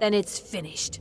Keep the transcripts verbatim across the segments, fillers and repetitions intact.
then it's finished.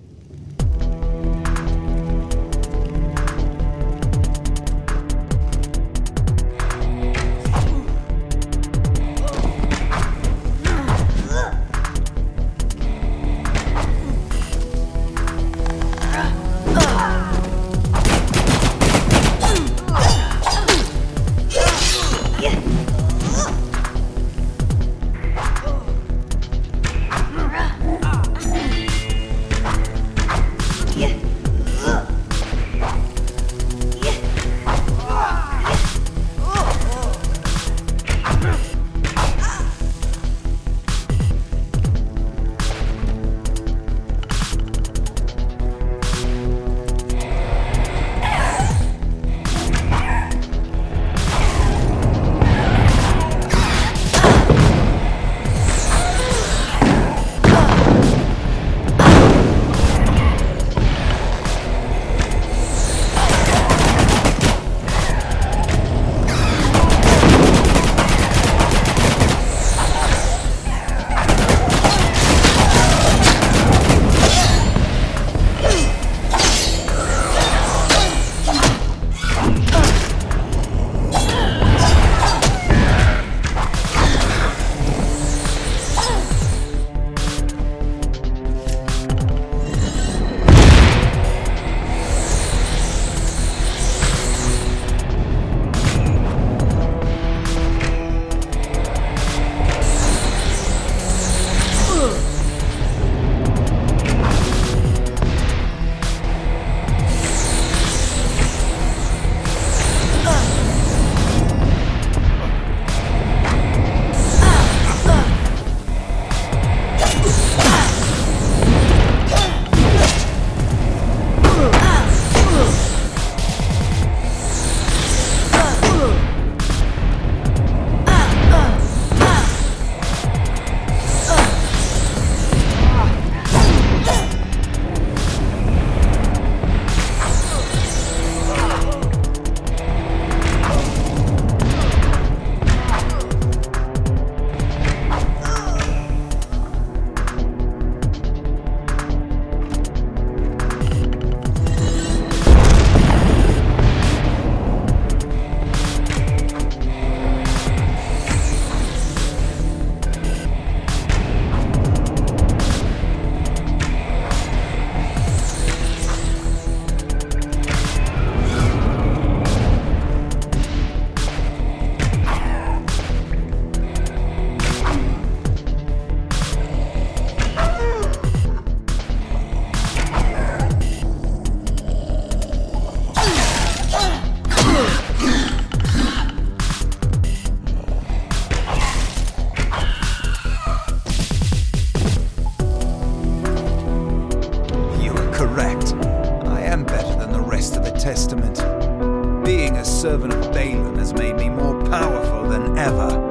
Testament. Being a servant of Balaam has made me more powerful than ever.